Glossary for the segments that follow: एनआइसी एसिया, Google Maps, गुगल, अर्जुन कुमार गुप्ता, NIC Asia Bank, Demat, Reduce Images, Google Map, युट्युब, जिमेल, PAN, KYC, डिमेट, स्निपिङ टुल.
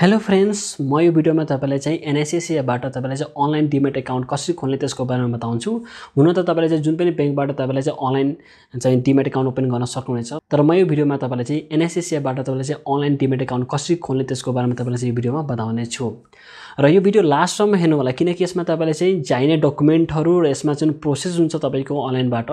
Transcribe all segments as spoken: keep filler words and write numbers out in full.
Hello friends, म यो भिडियोमा तपाईलाई चाहिँ एनआइसी एसियाबाट तपाईलाई चाहिँ अनलाइन डिमेट एकाउन्ट कसरी खोल्ने त्यसको बारेमा बताउँछु। हुन त तपाईले चाहिँ जुन पनि बैंकबाट तपाईलाई चाहिँ अनलाइन चाहिँ डिमेट एकाउन्ट ओपन गर्न सक्नुहुनेछ, तर म यो भिडियोमा तपाईलाई चाहिँ एनआइसी एसियाबाट तपाईलाई चाहिँ अनलाइन डिमेट एकाउन्ट कसरी खोल्ने त्यसको बारेमा तपाईलाई चाहिँ यो भिडियोमा बताउने छु। र यो भिडियो लास्टसम्म हेर्नु होला, किनकि यसमा तपाईलाई चाहिँ चाहिने डकुमेन्टहरु र यसमा जुन प्रोसेस हुन्छ तपाईको अनलाइनबाट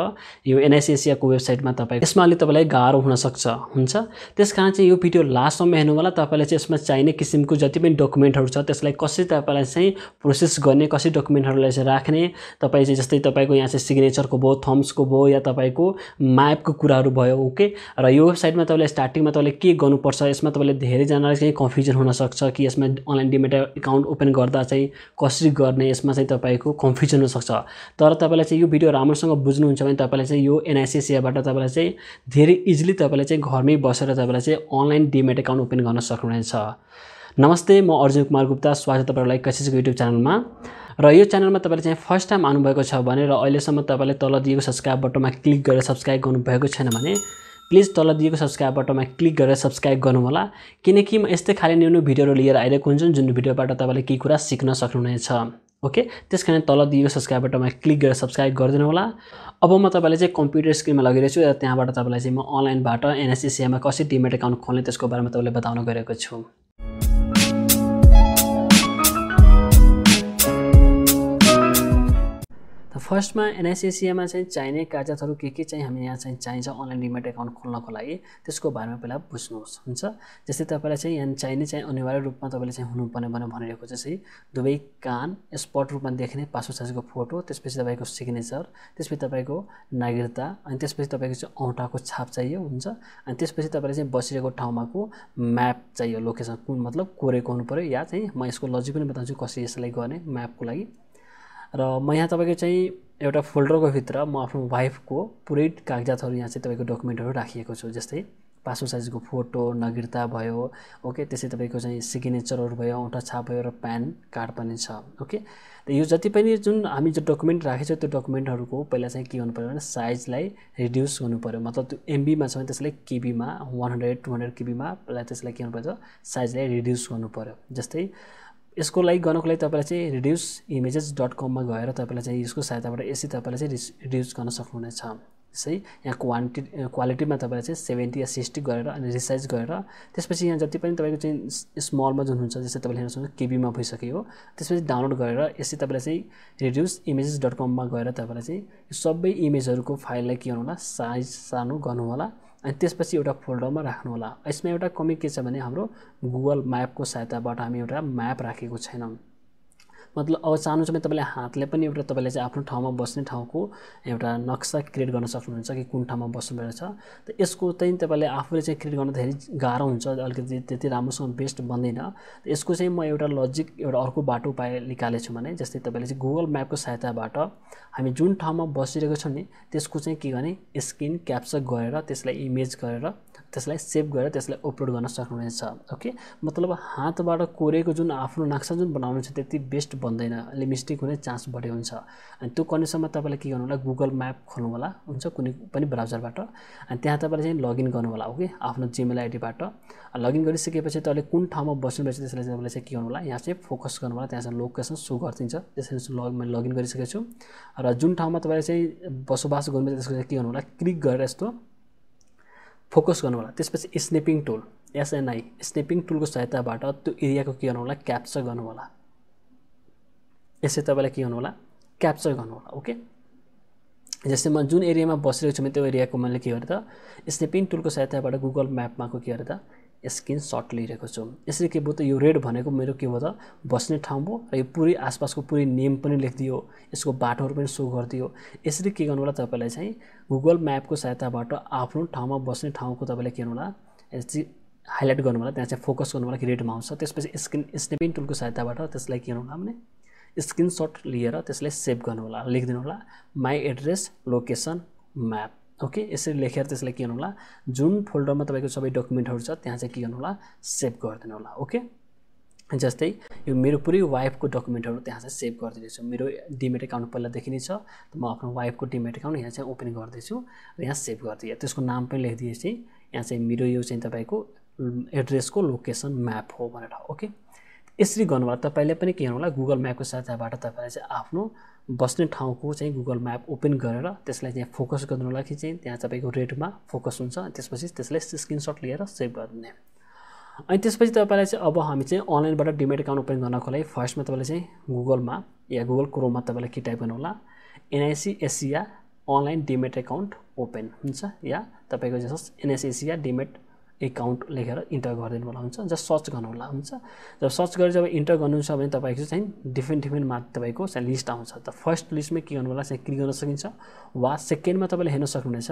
यो एनआइसी एसियाको वेबसाइटमा तपाई यसमा अलि तपाईलाई गाह्रो हुन सक्छ हुन्छ। त्यसकारण चाहिँ यो भिडियो लास्टसम्म हेर्नु होला। तपाईले चाहिँ यसमा चाहिने किसिमको जति पनि डकुमेन्टहरु छ त्यसलाई कसरी तपाईलाई चाहिँ प्रोसेस गर्ने, कसरी डकुमेन्टहरुलाई चाहिँ राख्ने, तपाई चाहिँ जस्तै तपाईको यहाँ चाहिँ सिग्नेचरको भयो, थम्सको भयो, या तपाईको म्यापको कुराहरु भयो। ओके, र यो वेबसाइटमा तपाईले स्टार्टिङमा तपाईले के गर्नुपर्छ, यसमा तपाईले धेरै जनालाई चाहिँ कन्फ्युजन हुन सक्छ कि यसमा अनलाइन डिमेट एकाउन्ट ओपन गर्दा चाहिँ कसरी गर्ने, यसमा चाहिँ तपाईको कन्फ्युजन हुन सक्छ। तर तपाईले चाहिँ यो भिडियो राम्रोसँग बुझ्नुहुन्छ भने तपाईले चाहिँ यो एनआइसी एसियाबाट तपाईले चाहिँ धेरै इजिली तपाईले चाहिँ घरमै बसेर तपाईले चाहिँ अनलाइन डिमेट एकाउन्ट ओपन गर्न सक्नुहुनेछ। नमस्ते, म अर्जुन कुमार गुप्ता, स्वागत तपाईहरुलाई कसिसको युट्युब च्यानलमा। र यो च्यानलमा तपाईले चाहिँ फर्स्ट टाइम आउनु भएको छ भने र अहिलेसम्म तपाईले तल दिएको सब्स्क्राइब बटनमा क्लिक गरेर सब्स्क्राइब गर्नु भएको छैन भने प्लिज तल दिएको सब्स्क्राइब बटनमा क्लिक गरेर सब्स्क्राइब गर्नु होला, किनकि म यस्तै खाली न्यू न्यू भिडियोहरु लिएर आइरहेको हुन्छु जुन भिडियोबाट तपाईले केही कुरा सिक्न सक्नुहुनेछ। ओके, त्यसकारण तल दिएको सब्स्क्राइब बटनमा क्लिक गरेर सब्स्क्राइब गरिदिनु होला। अब म तपाईलाई चाहिँ कम्प्युटर स्क्रिनमा लगिरहेछु र त्यहाँबाट तपाईलाई चाहिँ म अनलाइनबाट एनआइसी एसियामा कसरी डिमेट एकाउन्ट खोल्ने त्यसको बारेमा तपाईलाई बताउन गएको छु। फर्स्टमा एनआइसी एसियामा चाहिँ चाहिने कागजातहरु के के चाहिँ हामी यहाँ चाहिँ चाहिन्छ अनलाइन डिमेट एकाउन्ट खोल्नको लागि त्यसको बारेमा पहिला बुझ्नुहोस् हुन्छ। जस्तै तपाईलाई चाहिँ यहाँ चाहिने चाहिँ अनिवार्य रूपमा तपाईले चाहिँ हुनुपर्ने भनिरहेको चाहिँ दुवै कान, स्पष्ट रूपमा देखिने पासपोर्ट साइजको फोटो, त्यसपछि तपाईको सिग्नेचर, त्यसपछि तपाईको नागरिकता, अनि त्यसपछि तपाईको चाहिँ औँठाको छाप चाहियो हुन्छ। अनि त्यसपछि तपाईले चाहिँ बसिरहेको ठाउँमाको म्याप चाहियो, लोकेसन कुन मतलब कोरेको हुनुपर्यो, या चाहिँ म यसको लजिक पनि बताउँछु कसरी यसलाई गर्ने म्यापको लागि। र म यहाँ तपाईको चाहिँ एउटा फोल्डरको भित्र म आफ्नो वाइफको पुरै कागजातहरु यहाँ चाहिँ तपाईको डकुमेन्टहरु राखिएको छु, जस्तै पासपोर्ट साइजको फोटो, नागरिकता भयो। ओके, त्यसै तपाईको चाहिँ सिग्नेचरहरु भयो, औँठा छाप भयो, र प्यान कार्ड पनि छ। ओके, त यो जति पनि जुन हामी जो डकुमेन्ट राखेको छ त्यो डकुमेन्टहरुको पहिला चाहिँ के गर्नु पर्यो भने साइजलाई रिड्युस गर्नु पर्यो, मतलब त्यो एमबीमा छ भने त्यसलाई केबीमा एक सय दुई सय केबीमा पहिला त्यसलाई के गर्नु पर्छ साइजलाई रिड्युस गर्नु पर्यो। जस्तै यसको लागि गर्नको लागि तपाईले चाहिँ रिड्युस इमेजेस डट कममा गएर तपाईले चाहिँ यसको सहायताबाट यसरी तपाईले चाहिँ रिड्युस गर्न सक्नुहुनेछ। त्यसै यहाँ क्वान्टी क्वालिटीमा तपाईले चाहिँ सेभेन्टी या सिक्सटी गरेर अनि रिसाइज गरेर त्यसपछि यहाँ जति पनि तपाईको चाहिँ स्मलमा जुन हुन्छ जस्तै तपाईले हेर्न सक्नुहुन्छ केबीमा भइसक्यो। त्यसपछि डाउनलोड गरेर यसरी तपाईले चाहिँ रिड्युस इमेजेस डट कममा गएर तपाईले चाहिँ यो सबै इमेजहरुको फाइललाई के गर्नु होला साइज सानो गर्नु होला। अनि त्यसपछि एउटा फोल्डरमा राख्नु होला। यसमा एउटा कमी के छ भने हाम्रो गुगल म्यापको सहायताबाट हामी एउटा म्याप राखेको छैनौं, मतलब अब चाहनुहुन्छ भने तपाईँले हातले पनि एउटा तपाईले चाहिँ आफ्नो ठाउँमा बस्ने ठाउँको एउटा नक्सा क्रिएट गर्न सक्नुहुन्छ कि कुन ठाउँमा बस्नु भइरहेछ। त यसको चाहिँ तपाईले आफूले चाहिँ क्रिएट गर्न धेरै गाह्रो हुन्छ, अलिकति त्यति राम्रोसँग बेस्ट बन्दैन। यसको चाहिँ म एउटा लजिक एउटा अर्को बाटो उपाय निकालेछु भने जस्तै तपाईले चाहिँ गुगल म्यापको सहायताबाट हामी जुन ठाउँमा बसिरहेको छौं नि त्यसको चाहिँ के गर्ने स्क्रिन क्याप्चर गरेर त्यसलाई इमेज गरेर त्यसलाई सेभ गरेर त्यसलाई अपलोड गर्न सक्नुहुनेछ। ओके, मतलब हातबाट कोरेको जुन आफ्नो नक्सा जुन बनाउनु छ त्यति बेस्ट बन्दैन, अलि मिस्टेक हुने चान्स बढी हुन्छ। अनि त्यो कन्डिसनमा तपाईले के गर्नु होला गुगल म्याप खोल्नु होला हुन्छ कुनै पनि ब्राउजरबाट। अनि त्यहाँ तपाईले चाहिँ लगइन गर्नु होला। ओके, आफ्नो जीमेल आइडीबाट लगइन गरिसकेपछि तपाईले कुन ठाउँमा बस्नुभएको छ त्यसलाई चाहिँ तपाईले चाहिँ के गर्नु होला यहाँ चाहिँ फोकस गर्नु होला, त्यहाँ चाहिँ लोकेसन सो गर्दिन्छ। त्यसरी लग मैले लगइन गरिसकेको छु र जुन ठाउँमा तपाईले चाहिँ बसोबास गर्नुहुन्छ त्यसको चाहिँ के गर्नु होला क्लिक गरेर यस्तो फोकस गर्नु होला। त्यसपछि स्निपिङ टुल एसएनआई स्निपिङ टुलको सहायताबाट त्यो एरियाको के गर्नु होला क्याप्चर गर्नु होला। यसै तपाईलाई के गर्नु होला क्याप्चर गर्नु होला। ओके, जस्तै म जुन एरियामा बसिरहेको छु म त्यो एरियाको मैले के गरेँ त स्निपिङ टुलको सहायताबाट गुगल म्यापमा को के गरेँ त स्क्रिन शट लिइरहेको छु। यसरी के भयो त यो रेड भनेको मेरो के भयो त बस्ने ठाउँ भयो र यो पुरै आसपासको पुरै नेम पनि लेखिदियो, यसको बाटोहरु पनि सो गरिदियो। यसरी के गर्नु होला तपाईलाई चाहिँ गुगल म्यापको सहायताबाट आफ्नो ठाउँमा बस्ने ठाउँको तपाईलाई के गर्नु होला यसरी हाइलाइट गर्नु होला, त्यहाँ चाहिँ फोकस गर्नु होला कि रेडमा आउँछ। त्यसपछि स्क्रिन स्निपिङ टुलको सहायताबाट त्यसलाई के गर्नु होला भने स्क्रिनशट लिएर त्यसलाई सेभ गर्नु होला, लेखिदिनु होला my address location map. Okay, यसरी लेखेर त्यसलाई के गर्नु होला जुन फोल्डरमा तपाईको सबै डकुमेन्टहरु छ त्यहाँ चाहिँ के गर्नु होला सेभ गरिदिनु होला। ओके, जस्तै यो मेरो पुरै वाइफको डकुमेन्टहरु त्यहाँ चाहिँ सेभ गरिदिन्छु। मेरो डिमेट एकाउन्ट पहिलादेखि नै छ, म आफ्नो वाइफको डिमेट एकाउन्ट यहाँ चाहिँ ओपन गर्दैछु र यहाँ सेभ गरिदिएँ। त्यसको नाम पनि लेखिदिएपछि यहाँ चाहिँ मेरो यो चाहिँ तपाईको एड्रेस को लोकेसन मैप हो भनेर ओके यसरी गर्नुभयो। तपाईले पनि के गर्नु होला गुगल म्यापको सहायताबाट तपाईले चाहिँ आफ्नो बस्ने ठाउँको चाहिँ गुगल म्याप ओपन गरेर त्यसलाई चाहिँ फोकस गर्नु होला कि चाहिँ त्यहाँ तपाईको रेडमा फोकस हुन्छ त्यसपछि त्यसलाई स्क्रिनशट लिएर सेभ गर्ने। अनि त्यसपछि तपाईले चाहिँ अब हामी चाहिँ अनलाइनबाट डिमेट अकाउन्ट ओपन गर्नको लागि फर्स्टमा तपाईले चाहिँ गुगलमा या गुगल क्रोममा तपाईले के टाइप गर्नु होला NIC Asia online डिमेट account open हुन्छ या तपाईको just NIC Asia डिमेट account लेखेर इन्टर गरिदिनु होला हुन्छ जस्ट सर्च गर्नु होला हुन्छ। जब सर्च गरे जब इन्टर गर्नुहुन्छ भने तपाईको चाहिँ डिफरेन्ट डिफरेन्ट मा तपाईको चाहिँ लिस्ट आउँछ त फर्स्ट लिस्टमा के गर्नु होला चाहिँ क्लिक गर्न सकिन्छ वा सेकेन्डमा तपाईले हेर्न सक्नुहुनेछ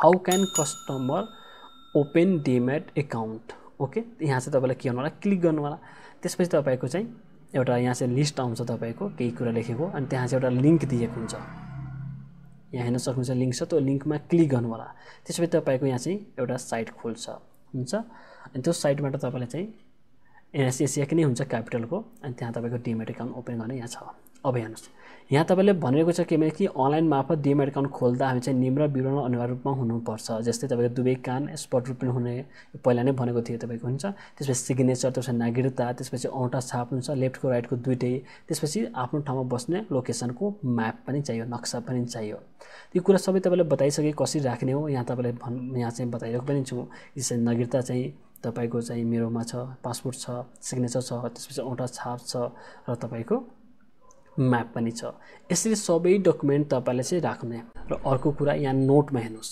how can customer open डिमेट account okay यहाँ चाहिँ तपाईले के गर्नु होला क्लिक गर्नु होला। त्यसपछि तपाईको चाहिँ एउटा यहाँ चाहिँ लिस्ट आउँछ तपाईको केही कुरा लेखेको अनि त्यहाँ चाहिँ एउटा लिंक दिएको हुन्छ यहाँ हेर्न सक्नुहुन्छ लिंक छ त्यो लिंकमा क्लिक गर्नु होला। त्यसपछि तपाईको यहाँ चाहिँ एउटा साइट खोल्छ हुन्छ अनि त्यो साइटबाट तपाईले चाहिँ एनएसएसिया किन हुन्छ क्यापिटलको अनि त्यहाँ तपाईको डिमेट अकाउन्ट ओपन गर्ने यहाँ छ। अब हेर्नुस् यहाँ तपाईले भनेको छ के भने कि अनलाइन मार्फत डिमेट अकाउन्ट खोल्दा हामी चाहिँ निम्न विवरण अनिवार्य रूपमा हुनुपर्छ जस्तै तपाईको दुवै कान स्पट रूपमा हुने पहिला नै भनेको थियो तपाईको हुन्छ। त्यसपछि सिग्नेचर त्यसपछि नागरिकता त्यसपछि औँठा छाप हुन्छ लेफ्टको राइटको दुईटै त्यसपछि आफ्नो ठाउँमा बस्ने लोकेसनको म्याप पनि चाहियो नक्सा पनि चाहियो त्यो कुरा सबै तपाईले बताइसके कसरी राख्ने हो यहाँ तपाईले यहाँ चाहिँ बताइरहेको पनि छु जस्तै नागरिकता चाहिँ तपाईको चाहिँ मेरोमा छ पासपोर्ट छ सिग्नेचर छ त्यसपछि औँठा छाप छ र तपाईको म्याप पनि छ। यसरी सबै डकुमेन्ट तपाईले चाहिँ राख्ने र अर्को कुरा यहाँ नोटमा हेर्नुस्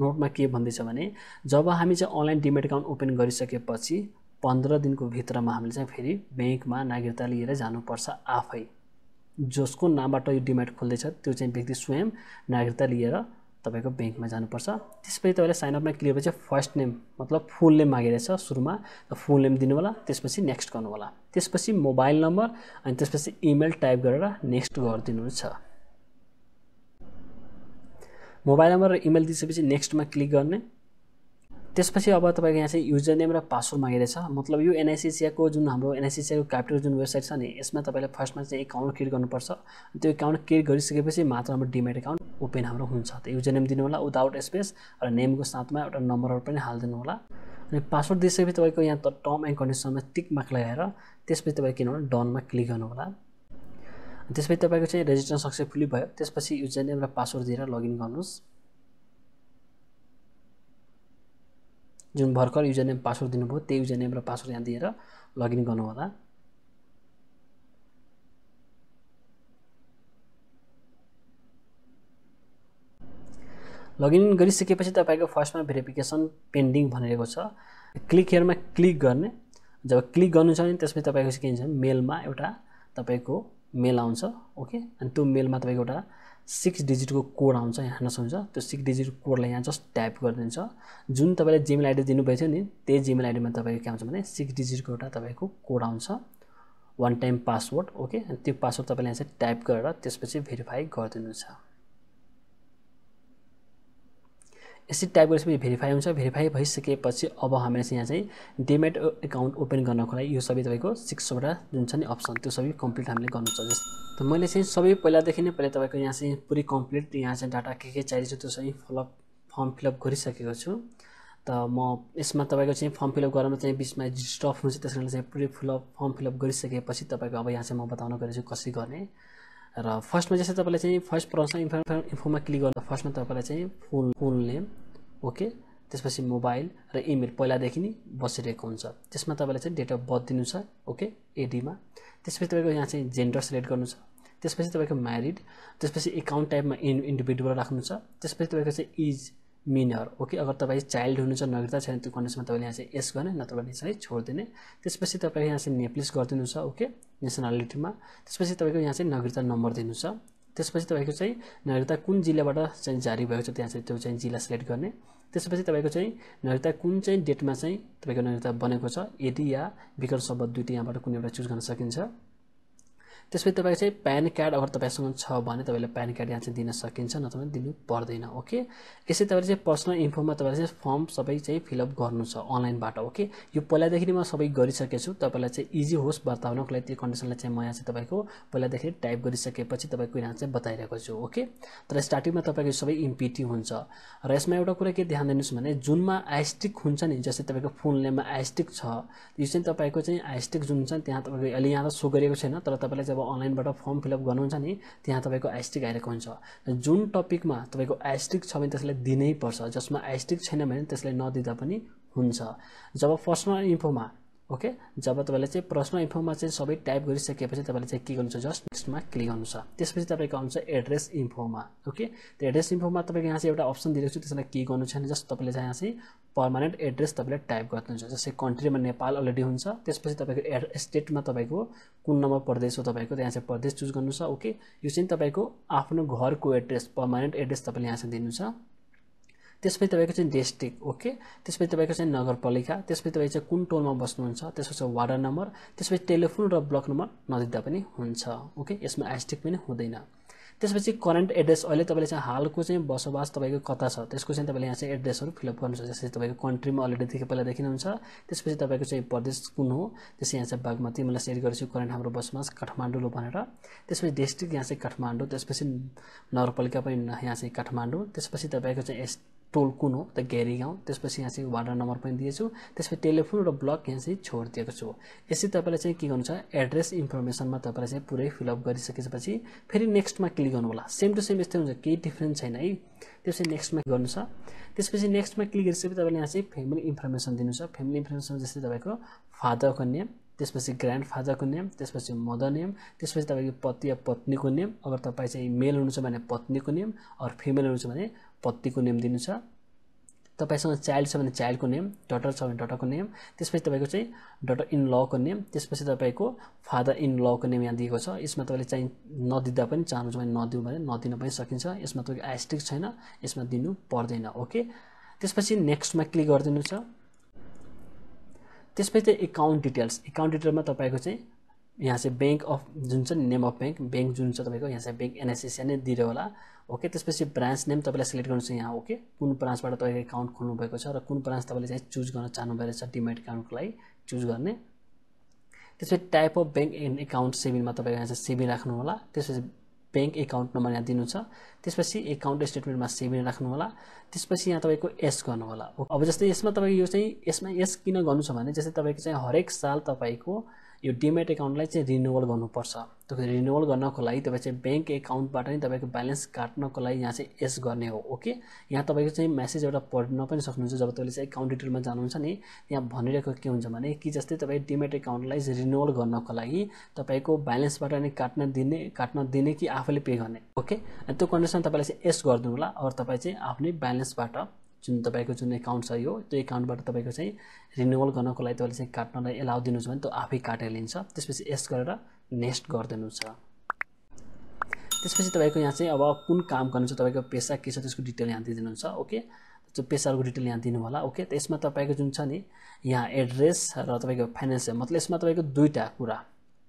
नोटमा के भन्दैछ भने जब हामी चाहिँ अनलाइन डिमेट अकाउन्ट ओपन गरिसकेपछि पन्ध्र दिनको भित्रमा हामीले चाहिँ फेरि ब्याङ्कमा नागरिकता लिएर जानुपर्छ आफै जसको नामबाट यो डिमेट खोल्दैछ त्यो चाहिँ व्यक्ति स्वयं नागरिकता लिएर तपाईको ब्याङ्कमा जानुपर्छ। त्यसपछि तपाईले साइन अपमा क्लिक गरेपछि फर्स्ट नेम मतलब फुल नेम मागिरहेछ सुरुमा त फुल नेम दिनु होला त्यसपछि नेक्स्ट गर्नु होला त्यसपछि मोबाइल नम्बर अनि त्यसपछि इमेल टाइप गरेर नेक्स्ट गरिदिनुहुन्छ। मोबाइल नम्बर र इमेल दिइसकेपछि नेक्स्टमा क्लिक गर्ने त्यसपछि अब तपाईको यहाँ चाहिँ युजर नेम र पासवर्ड मागिरहेछ मतलब यो एनआईसीसीको जुन हाम्रो एनआईसीसीको क्यापिटल जुन वेबसाइट छ नि यसमा तपाईले फर्स्टमा चाहिँ अकाउन्ट क्रिएट गर्नुपर्छ त्यो अकाउन्ट क्रिएट गरिसकेपछि मात्र हाम्रो डिमेट अकाउन्ट ओपन हाम्रो हुन्छ। त युजर नेम दिनु होला विदाउट स्पेस र नेमको साथमा एउटा नम्बरहरु पनि हाल्दिनु होला अनि पासवर्ड दिइसकेपछि तपाईको यहाँ त टर्म एन्ड कन्डिसनमा टिक मार्क लगाएर त्यसपछि तपाईले किन होला डनमा क्लिक गर्नु होला। त्यसपछि तपाईको चाहिँ रेजिस्ट्रेसन सक्सेसफुली भयो त्यसपछि युजर नेम र पासवर्ड दिएर लगइन गर्नुस् जुन भर्खर युजर नेम पासवर्ड दिनुभयो त्यही युजर नेम र पासवर्ड यहाँ दिएर लगइन गर्नु होला। लगइन गरिसकेपछि तपाईको फर्स्टमा भेरिफिकेसन पेन्डिङ भनेको छ क्लिक हियरमा क्लिक गर्ने जब क्लिक गर्नुहुन्छ भने त्यसपछि तपाईको के हुन्छ मेलमा एउटा तपाईको मेल आउँछ ओके अनि त्यो मेलमा तपाईको एउटा सिक्स डिजिटको कोड आउँछ यहाँ हेर्न सक्नुहुन्छ त्यो सिक्स डिजिटको कोडलाई यहाँ जस्ट टाइप गरिदिन्छ जुन तपाईँले जिमेल आइडी दिनुभएको थियो नि त्यही जिमेल आइडीमा तपाईँको के आउँछ भने सिक्स डिजिटको एउटा तपाईँको कोड आउँछ वान टाइम पासवर्ड ओके अनि त्यो पासवर्ड तपाईँले यहाँ चाहिँ टाइप गरेर त्यसपछि भेरिफाई गरिदिनुहुन्छ। यसरी टाइप गरेपछि भेरिफाई हुन्छ भेरिफाई भइसकेपछि अब हामीले चाहिँ यहाँ चाहिँ डिमेट अकाउन्ट ओपन गर्नको लागि यो सबै तपाईँको सिक्सवटा जुन छ नि अप्सन त्यो सबै कम्प्लिट हामीले गर्नु छ। जस्तो मैले चाहिँ सबै पहिलादेखि नै पहिले तपाईँको यहाँ चाहिँ पुरै कम्प्लिट यहाँ चाहिँ डाटा के के चाहिन्छ त्यो सबै फलअप फर्म फिलअप गरिसकेको छु। त म यसमा तपाईँको चाहिँ फर्म फिलअप गर्नमा चाहिँ बिचमा स्टफ हुन्छ त्यस कारणले चाहिँ पुरै फुलअप फर्म फिलअप गरिसकेपछि तपाईँको अब यहाँ चाहिँ म बताउन गएको छु कसरी गर्ने र फर्स्टमा जस्तै तपाईले चाहिँ फर्स्ट पर्सनल इन्फर्मेसन इन्फोमा क्लिक गर्दा फर्स्टमा तपाईले चाहिँ फुल फुल नेम ओके त्यसपछि मोबाइल र इमेल पहिलादेखि नै बसिरहेको हुन्छ त्यसमा तपाईले चाहिँ डेट अफ बर्थ दिनु छ ओके एडीमा त्यसपछि तपाईको यहाँ चाहिँ जेन्डर सिलेक्ट गर्नु छ त्यसपछि तपाईको म्यारिड त्यसपछि एकाउन्ट टाइपमा इन्डिभिजुअल राख्नु छ त्यसपछि तपाईको चाहिँ इज मिनर ओके अगर तपाईँ चाइल्ड हुनुहुन्छ नागरिकता छैन त्यो कन्डिसनमा तपाईँले यहाँ चाहिँ यस गर्ने नत्र भने यसरी छोडिदिने त्यसपछि तपाईँ यहाँ चाहिँ नेप्लिस गरिदिनु छ ओके नेसनालिटीमा त्यसपछि तपाईँको यहाँ चाहिँ नागरिकता नम्बर दिनु छ त्यसपछि तपाईँको चाहिँ नागरिकता कुन जिल्लाबाट चाहिँ जारी भएको छ त्यहाँ चाहिँ त्यो चाहिँ जिल्ला सिलेक्ट गर्ने त्यसपछि तपाईँको चाहिँ नागरिकता कुन चाहिँ डेटमा चाहिँ तपाईँको नागरिकता बनेको छ यदि या विकल्प शब्द दुईटी यहाँबाट कुनै एउटा चुज गर्न सकिन्छ त्यसपछि तपाईको चाहिँ प्यान कार्ड अगर तपाईसँग छ भने तपाईले प्यान कार्ड यहाँ चाहिँ दिन सकिन्छ नत्र दिनु पर्दैन। ओके, यसै तपाईले चाहिँ पर्सनल इन्फोमा तपाईले चाहिँ फर्म सबै चाहिँ फिल अप गर्नु छ अनलाइनबाट। ओके, यो पहिला देखि म सबै गरिसकेछु, तपाईलाई चाहिँ इजी होस् बताउनको लागि त्यो कन्डिसनलाई चाहिँ म यहाँ चाहिँ तपाईको पहिला देखि टाइप गरिसकेपछि तपाईको यहाँ चाहिँ बताइरहेको छु। ओके, तर स्टार्टिङमा तपाईको सबै एमपीटी हुन्छ र यसमा एउटा कुरा के ध्यान दिनुस् भने जुनमा आइस्टिक हुन्छ नि, जस्तै तपाईको फुल नेममा आइस्टिक छ, यो चाहिँ तपाईको चाहिँ आइस्टिक जुन छ त्यहाँ तपाईको अलि यहाँ त सो गरेको छैन, तर तपाईलाई चाहिँ अब अनलाइनबाट फर्म फिल अप गर्नुहुन्छ नि त्यहाँ तपाईको आइस्टिक आइरहेको हुन्छ। जुन टपिकमा तपाईको आइस्टिक छ भने त्यसलाई दिनै पर्छ, जसमा आइस्टिक छैन भने त्यसलाई नदिदा पनि हुन्छ। जब पर्सनल इन्फोमा ओके जब तपाईले चाहिँ पर्सनल इन्फोमा चाहिँ सबै टाइप गरिसकेपछि तपाईले चाहिँ के गर्नुहुन्छ जस्ट नेक्स्टमा क्लिक गर्नुहुन्छ। त्यसपछि तपाईको आउँछ एड्रेस इन्फोमा। ओके, त्यो एड्रेस इन्फोमा तपाईको यहाँ चाहिँ एउटा अप्सन दिएको छु, त्यसलाई के गर्नु छैन जस्ट तपाईले चाहिँ यहाँ चाहिँ पर्मानेन्ट एड्रेस तपाईले टाइप गर्नुहुन्छ। जस्तै कन्ट्रीमा नेपाल अलरेडी हुन्छ, त्यसपछि तपाईको स्टेटमा तपाईँको कुन नम्बर प्रदेश हो तपाईँको त्यहाँ चाहिँ प्रदेश चुज गर्नुहुन्छ। ओके, यो चाहिँ तपाईँको आफ्नो घरको एड्रेस पर्मानेन्ट एड्रेस तपाईँले यहाँ चाहिँ दिनु छ। त्यसपछि तपाईको चाहिँ डिस्ट्रिक्ट, ओके त्यसपछि तपाईको चाहिँ नगरपालिका, त्यसपछि तपाईको चाहिँ कुन टोलमा बस्नुहुन्छ, त्यसपछि वार्ड नम्बर, त्यसपछि टेलिफोन र ब्लक नम्बर नदिँदा पनि हुन्छ। ओके, यसमा आइस्टिक पनि हुँदैन। त्यसपछि करेन्ट एड्रेस अहिले तपाईले चाहिँ हालको चाहिँ बसोबास तपाईँको कता छ त्यसको चाहिँ तपाईँले यहाँ चाहिँ एड्रेसहरू फिलअप गर्नुहुन्छ। जस्तै तपाईँको कन्ट्रीमा अलरेडी देखि पहिला देखिनुहुन्छ, त्यसपछि तपाईँको चाहिँ प्रदेश कुन हो, त्यसपछि यहाँ चाहिँ बागमती मलाई सेट गरेछु करेन्ट हाम्रो बसोबास काठमाडौँ भनेर, त्यसपछि डिस्ट्रिक्ट यहाँ चाहिँ काठमाडौँ, त्यसपछि नगरपालिका पनि यहाँ चाहिँ काठमाडौँ, त्यसपछि तपाईँको चाहिँ टोल कुन हो त घेरी गाउँ, त्यसपछि यहाँ चाहिँ वार्ड नम्बर पनि दिएछु, त्यसपछि टेलिफोन र ब्लक यहाँ चाहिँ छोडिदिएको छु। यसरी तपाईँले चाहिँ के गर्नुहुन्छ एड्रेस इन्फर्मेसनमा तपाईँले चाहिँ पुरै फिलअप गरिसकेपछि फेरि नेक्स्टमा क्लिक गर्नु होला। सेम टु सेम यस्तै हुन्छ, केही डिफ्रेन्स छैन है। त्यसपछि नेक्स्टमा गर्नु छ, त्यसपछि नेक्स्टमा क्लिक गरिसकेपछि तपाईँले यहाँ चाहिँ फ्यामिली इन्फर्मेसन दिनु छ। फ्यामिली इन्फर्मेसन जस्तै तपाईँको फादरको नेम, त्यसपछि ग्रान्ड फादरको नेम, त्यसपछि मदर नेम, त्यसपछि तपाईँको पति या पत्नीको नेम, अगर तपाईँ चाहिँ मेल हुनुहुन्छ भने पत्नीको नेम अरू फिमेल हुनुहुन्छ भने पत्नीको नेम दिनु छ। तपाईसँग चाइल्ड छ भने चाइल्डको नेम, डटर छ भने डटरको नेम, त्यसपछि तपाईँको चाहिँ डटर इन लको नेम, त्यसपछि तपाईँको फादर इन लको नेम यहाँ दिएको छ। यसमा तपाईँले चाहिँ नदिँदा पनि चाहनुहुन्छ भने नदिउँ भने नदिन पनि सकिन्छ, यसमा तपाईँको आइस्टिक छैन यसमा दिनु पर्दैन। ओके, त्यसपछि नेक्स्टमा क्लिक गरिदिनु छ। त्यसपछि चाहिँ एकाउन्ट डिटेल्स, एकाउन्ट डिटेलमा तपाईँको चाहिँ यहाँ चाहिँ ब्याङ्क अफ जुन छ नेम अफ ब्याङ्क ब्याङ्क जुन छ तपाईँको यहाँ चाहिँ ब्याङ्क एनआइसिआई नै दिएर होला। ओके, त्यसपछि ब्रान्च नेम तपाईँलाई सिलेक्ट गर्नु छ यहाँ। ओके, कुन ब्रान्चबाट तपाईँको एकाउन्ट खोल्नु भएको छ र कुन ब्रान्च तपाईँले चाहिँ चुज गर्न चाहनुभएको रहेछ डिमेट एकाउन्टको लागि चुज गर्ने। त्यसपछि type of bank and account सेभिङमा तपाईँको यहाँ चाहिँ सेभिङ राख्नु होला। त्यसपछि ब्याङ्क एकाउन्ट नम्बर यहाँ दिनु छ, त्यसपछि एकाउन्ट स्टेटमेन्टमा सेभिङ राख्नु होला, त्यसपछि यहाँ तपाईँको एस गर्नु होला। अब जस्तै यसमा तपाईँको यो चाहिँ यसमा एस किन गर्नु छ भने जस्तै तपाईँको चाहिँ हरेक साल तपाईँको यो डिमेट एकाउन्टलाई चाहिँ रिन्युअल गर्नुपर्छ। त्यो रिन्युअल गर्नको लागि तपाईँ चाहिँ ब्याङ्क एकाउन्टबाट नै तपाईँको ब्यालेन्स काट्नको लागि यहाँ चाहिँ एस गर्ने हो। ओके, यहाँ तपाईँको चाहिँ मेसेज एउटा पढ्न पनि सक्नुहुन्छ जब तपाईँले चाहिँ एकाउन्ट डिटेलमा जानुहुन्छ नि, यहाँ भनिरहेको के हुन्छ भने कि जस्तै तपाईँ डिमेट एकाउन्टलाई रिन्युअल गर्नको लागि तपाईँको ब्यालेन्सबाट नै काट्न दिने काट्न दिने कि आफूले पे गर्ने। ओके, अनि त्यो कन्डिसन तपाईँले चाहिँ एस गरिदिनु होला। अरू तपाईँ चाहिँ आफ्नै ब्यालेन्सबाट जुन तपाईँको जुन एकाउन्ट छ यो त्यो एकाउन्टबाट तपाईँको चाहिँ रिन्युअल गर्नको लागि तपाईँले चाहिँ काट्नलाई एलाउ दिनुहुन्छ भने त्यो आफै काटेर लिन्छ। त्यसपछि एस गरेर नेक्स्ट गरिदिनु छ। त्यसपछि तपाईँको यहाँ चाहिँ अब कुन काम गर्नु छ, तपाईँको पेसा के छ त्यसको डिटेल यहाँ दिइदिनुहुन्छ। ओके, त्यो पेसाहरूको डिटेल यहाँ दिनु होला। ओके, त्यसमा तपाईँको जुन छ नि यहाँ एड्रेस र तपाईँको फाइनेन्सियल, मतलब यसमा तपाईँको दुईवटा कुरा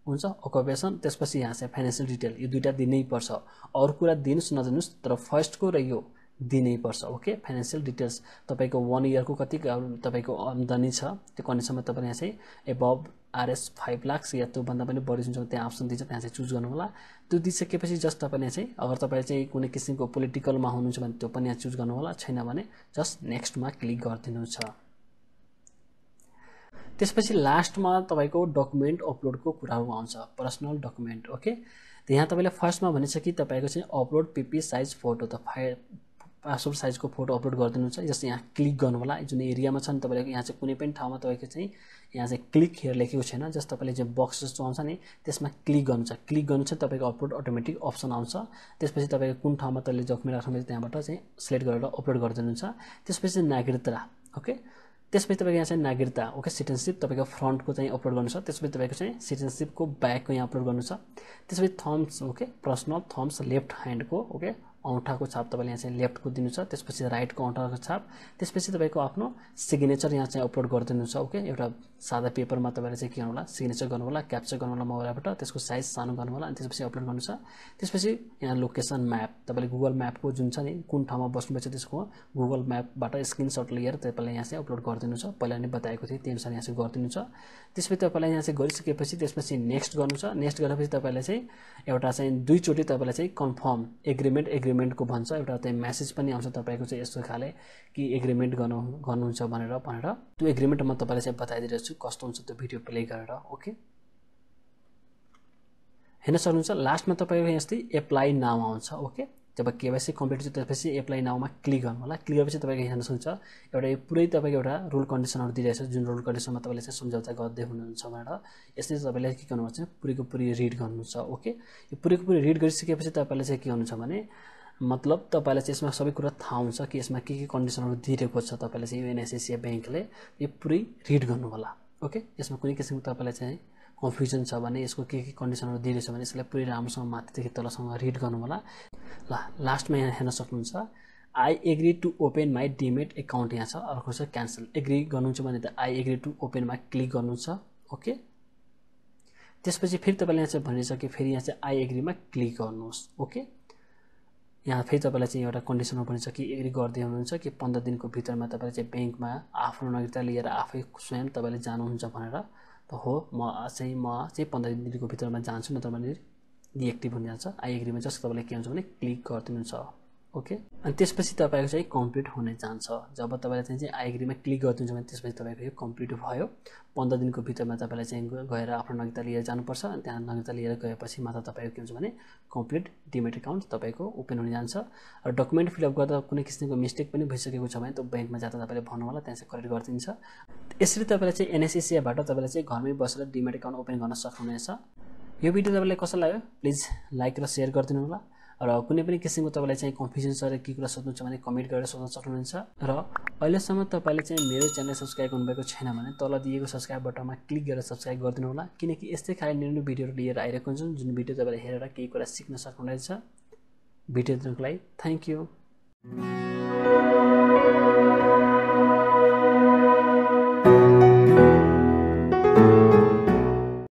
हुन्छ, अकुपेसन त्यसपछि यहाँ चाहिँ फाइनेन्सियल डिटेल, यो दुईवटा दिनैपर्छ। अरू कुरा दिनुहोस् नदिनुहोस् तर फर्स्टको र यो दिनै पर्छ। ओके, फाइनेन्सियल डिटेल्स तपाईँको वान इयरको कति तपाईँको आम्दानी छ त्यो कन्डिसनमा तपाईँ यहाँ चाहिँ एबभ आरएस फाइभ लाख या त्योभन्दा पनि बढी जुन त्यहाँ अप्सन दिन्छ त्यहाँ चाहिँ चुज गर्नु होला। त्यो दिइसकेपछि जस्ट तपाईँले चाहिँ अगर तपाईँ चाहिँ कुनै किसिमको पोलिटिकलमा हुनुहुन्छ भने त्यो पनि यहाँ चुज गर्नु होला, छैन भने जस्ट नेक्स्टमा क्लिक गरिदिनु छ। त्यसपछि लास्टमा तपाईँको डकुमेन्ट अपलोडको कुराहरू आउँछ, पर्सनल डकुमेन्ट। ओके, यहाँ तपाईँले फर्स्टमा भनेछ कि तपाईँको चाहिँ अपलोड पिपी साइज फोटो त फाइल पासपोर्ट साइजको फोटो अपलोड गरिदिनु छ। जस्तै यहाँ क्लिक गर्नु होला, जुन एरियामा छ नि तपाईँले यहाँ चाहिँ कुनै पनि ठाउँमा तपाईँको चाहिँ यहाँ चाहिँ क्लिक हेर लेखेको छैन, जस्तो तपाईँले जो बक्स जस्तो आउँछ नि त्यसमा क्लिक गर्नु छ। क्लिक गर्नु छ तपाईँको अपलोड अटोमेटिक अप्सन आउँछ, त्यसपछि तपाईँको कुन ठाउँमा तपाईँले डकुमेन्ट राख्नुहुन्छ त्यहाँबाट चाहिँ सिलेक्ट गरेर अपलोड गरिदिनु छ। त्यसपछि नागरिकता, ओके त्यसपछि तपाईँको यहाँ चाहिँ नागरिकता, ओके सिटिजनसिप तपाईँको फ्रन्टको चाहिँ अपलोड गर्नु छ, त्यसपछि तपाईँको चाहिँ सिटिजनसिपको ब्याकको यहाँ अपलोड गर्नु छ। त्यसपछि thumbs, okay personal thumbs left ह्यान्डको, ओके औँठाको छाप तपाईँले यहाँ चाहिँ लेफ्टको दिनु छ, त्यसपछि राइटको औँठाको छाप, त्यसपछि तपाईँको आफ्नो सिग्नेचर यहाँ चाहिँ अपलोड गरिदिनु छ। ओके, एउटा सादा पेपरमा तपाईले चाहिँ के गर्नु होला सिग्नेचर गर्नु होला क्याप्चर गर्नु होला मोबाइलबाट त्यसको साइज सानो गर्नु होला अनि त्यसपछि अपलोड गर्नु छ। त्यसपछि यहाँ लोकेसन म्याप तपाईले गुगल म्यापको जुन छ नि कुन ठाउँमा बस्नु भएको छ त्यसको गुगल म्यापबाट स्क्रिनशट लिएर तपाईले यहाँ चाहिँ अपलोड गर्दिनु छ। पहिला नै बताएको थिए त्यही अनुसार यहाँ चाहिँ गर्दिनु छ। त्यसपछि तपाईले यहाँ चाहिँ गरिसकेपछि त्यसपछि नेक्स्ट गर्नु छ। नेक्स्ट गरेपछि तपाईले चाहिँ एउटा चाहिँ दुई चोटी तपाईले चाहिँ कन्फर्म एग्रीमेन्ट एग्रीमेन्ट को भन्छ एउटा चाहिँ मेसेज पनि आउँछ तपाईको चाहिँ यस्तो खाले कि एग्रीमेन्ट गर्नु गर्नुहुन्छ भनेर भनेर त्यो एग्रीमेन्ट म तपाईलाई चाहिँ बताइदिन्छु कस्तो हुन्छ त्यो भिडियो प्ले गरेर। ओके हेर्न सक्नुहुन्छ लास्टमा तपाईको यस्तै एप्लाई नाउ आउँछ। ओके जब केवाईसी कम्प्लिट छ त्यसपछि एप्लाई नाउमा क्लिक गर्नु होला। क्लिक गरेपछि तपाईको हेर्न सक्नुहुन्छ एउटा पुरै तपाईको एउटा रुल कन्डिसनहरु दिइरहेछ जुन रुल कन्डिसनमा तपाईले चाहिँ सम्झौता गर्दै हुनुहुन्छ भनेर यसले तपाईले के गर्नुपर्छ पुरैको पुरै रिड गर्नुहुन्छ। ओके यो पुरैको पुरै रिड गरिसकेपछि तपाईले चाहिँ के गर्नुहुन्छ भने मतलब तपाईलाई चाहिँ यसमा सबै कुरा थाहा हुन्छ कि यसमा के के कन्डिसनहरु दिइरहेको छ। तपाईले चाहिँ एनआइसी एसिया बैंकले यो पुरै रिड गर्नु होला। ओके यसमा कुनै किसिमको तपाईलाई चाहिँ कन्फ्युजन छ भने यसको के के कन्डिसनहरु दिइरहेछ भने यसलाई पुरै राम्रोसँग माथिदेखि तलसम्म रिड गर्नु होला। ल लास्टमा यहाँ हेर्न सक्नुहुन्छ I agree to open my डिमेट account यहाँ छ। अर्को छ क्यान्सल एग्री गर्नुहुन्छ भने त आई एग्री टु ओपनमा क्लिक गर्नु छ। ओके त्यसपछि फेरि तपाईले यहाँ चाहिँ भनिसके फेरि यहाँ चाहिँ आई एग्रीमा क्लिक गर्नुहोस्। ओके यहाँ फेरि तपाईलाई चाहिँ एउटा कन्डिसनहरु पनि छ कि एग्री गर्दै हुनुहुन्छ कि पन्ध्र दिनको भित्रमा तपाईले चाहिँ बैंकमा आफ्नो नागरिकता लिएर आफै स्वयं तपाईले जानुहुन्छ भनेर त हो म चाहिँ म चाहिँ पन्ध्र दिनको भित्रमा जान्छु नत्र भने डिएक्टिभ हुन जान्छ। आई एग्रीमा जस्ट तपाईले के हुन्छ भने क्लिक गर्दिनुहुन्छ। ओके अनि त्यसपछि तपाईको चाहिँ कम्प्लिट हुन जान्छ। जब तपाईले चाहिँ आई एग्रीमा क्लिक गर्दिनुहुन्छ भने त्यसपछि तपाईको यो कम्प्लिट भयो। पन्ध्र दिनको भित्रमा तपाईले चाहिँ गएर आफ्नो नागरिकता लिएर जानुपर्छ अनि त्यहाँ नागरिकता लिएर गएपछि मात्र तपाईको के हुन्छ भने कम्प्लिट डिमेट एकाउन्ट तपाईको ओपन हुन जान्छ। र डकुमेन्ट फिलअप गर्दा कुनै किसिमको मिस्टेक पनि भइसकेको छ भने त्यो बैंकमा जाँदा तपाईले भन्नु होला त्यहाँ चाहिँ करेक्ट गरिदिन्छ। यसरी तपाईले चाहिँ एनएसएसियाबाट तपाईले चाहिँ घरमै बसेर डिमेट एकाउन्ट ओपन गर्न सक्नुहुनेछ। यो भिडियो तपाईलाई कस्तो लाग्यो प्लिज लाइक र शेयर गरिदिनु होला। र कुनै पनि किसिमको तपाईलाई चाहिँ कन्फ्युजन छ र के कुरा सोध्नुहुन्छ भने कमेन्ट गरेर सोध्न सक्नुहुन्छ। र अहिलेसम्म तपाईँले चाहिँ मेरो च्यानल सब्सक्राइब गर्नुभएको छैन भने तल दिएको सब्सक्राइब बटनमा क्लिक गरेर सब्सक्राइब गरिदिनु होला किनकि यस्तै खालको निर्णय भिडियोहरू लिएर आइरहेको हुन्छन् जुन भिडियो तपाईँले हेरेर केही कुरा सिक्न सक्नुहुनेछ। भिडियो हेर्नुको लागि थ्याङ्क यू।